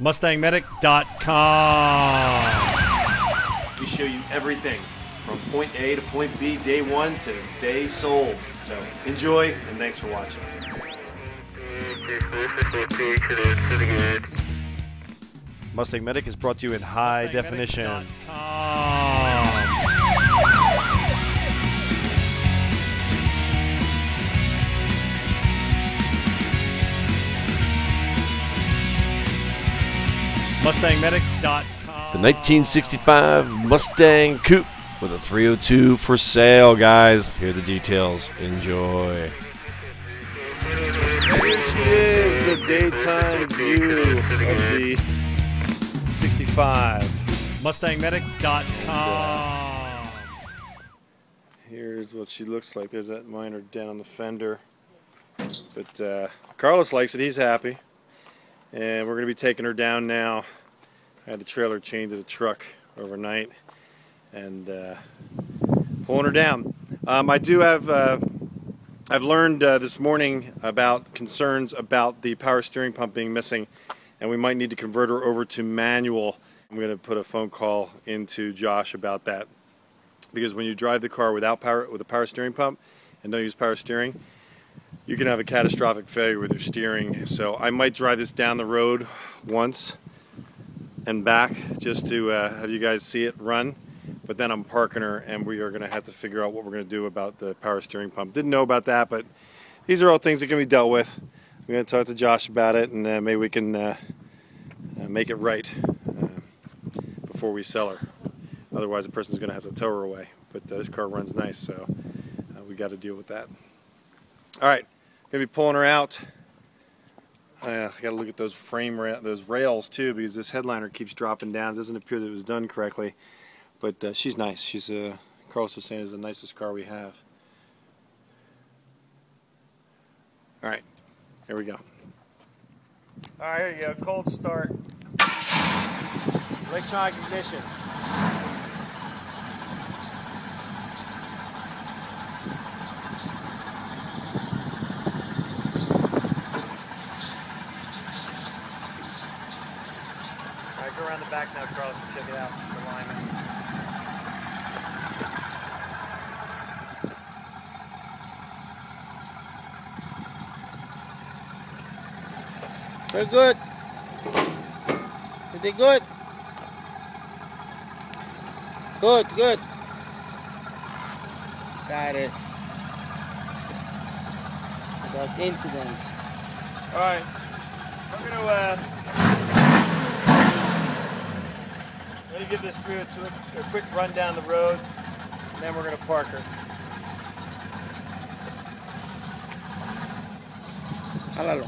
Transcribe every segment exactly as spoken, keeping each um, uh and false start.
Mustang Medic dot com. We show you everything from point A to point B, day one to day sold. So enjoy, and thanks for watching. Mustang Medic is brought to you in high definition. Mustang Medic dot com. The nineteen sixty-five Mustang Coupe with a three oh two for sale, guys. Here are the details. Enjoy. This is the daytime view of the sixty-five. Mustang Medic dot com. Here's what she looks like. There's that minor dent on the fender, but uh, Carlos likes it. He's happy, and we're gonna be taking her down now. I had the trailer chained to the truck overnight, and uh, pulling her down. Um, I do have. Uh, I've learned uh, this morning about concerns about the power steering pump being missing, and we might need to convert her over to manual. I'm going to put a phone call into Josh about that, because when you drive the car without power, with a power steering pump, and don't use power steering, you can have a catastrophic failure with your steering. So I might drive this down the road once and back just to uh, have you guys see it run, but then I'm parking her, and we are going to have to figure out what we're going to do about the power steering pump. Didn't know about that, but these are all things that can be dealt with. I'm going to talk to Josh about it, and uh, maybe we can uh, uh, make it right uh, before we sell her. Otherwise, the person's going to have to tow her away. But uh, this car runs nice, so uh, we got to deal with that. All right, going to be pulling her out. Uh, I got to look at those frame ra those rails too, because this headliner keeps dropping down. It doesn't appear that it was done correctly. But uh, she's nice. She's uh, Carlos was saying is the nicest car we have. All right. Here we go. All right, here you go. Cold start. Electronic ignition. All right, go around the back now, Carlos, and check it out. The alignment. They're good. Are they good? Good, good. Got it. That's incidents. All right. I'm gonna uh, I'm gonna give this through a, a quick run down the road, and then we're gonna park her. Hello.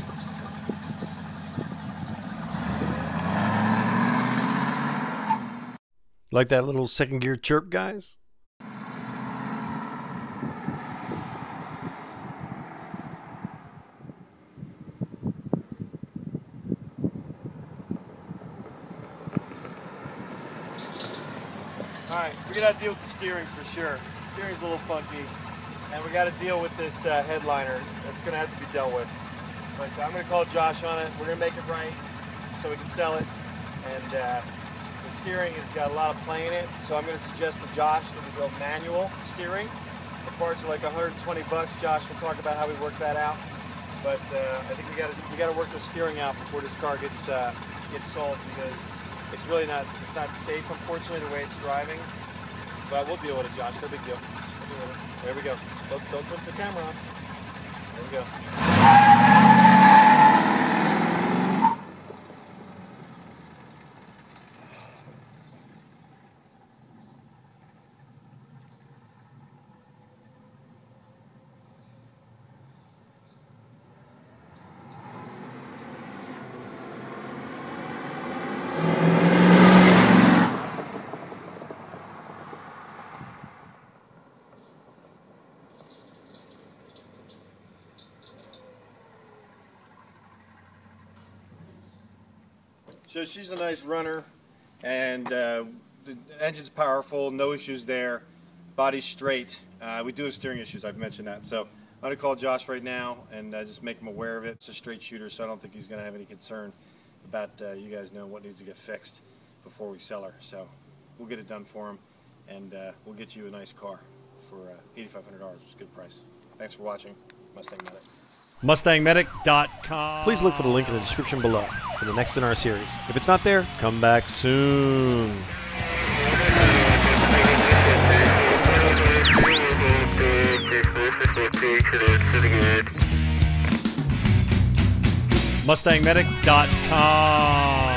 Like that little second gear chirp, guys? Alright, we gotta deal with the steering for sure. Steering's a little funky, and we gotta deal with this uh, headliner. That's gonna have to be dealt with. But I'm gonna call Josh on it. We're gonna make it right so we can sell it. And uh, the steering has got a lot of play in it, so I'm going to suggest to Josh that we go manual steering. The parts are like a hundred twenty bucks. Josh will talk about how we work that out, but uh, I think we got to we got to work the steering out before this car gets uh, gets sold, because it's really not it's not safe, unfortunately, the way it's driving. But we'll deal with it, Josh. No big deal. We'll deal with it. There we go. Don't, don't put the camera on. There we go. So she's a nice runner, and uh, the engine's powerful, no issues there, body's straight. Uh, we do have steering issues, I've mentioned that. So I'm going to call Josh right now and uh, just make him aware of it. It's a straight shooter, so I don't think he's going to have any concern about uh, you guys know what needs to get fixed before we sell her. So we'll get it done for him, and uh, we'll get you a nice car for uh, eight thousand five hundred dollars, which is a good price. Thanks for watching. Mustang Medic. Mustang Medic dot com. Please look for the link in the description below for the next in our series. If it's not there, come back soon. Mustang Medic dot com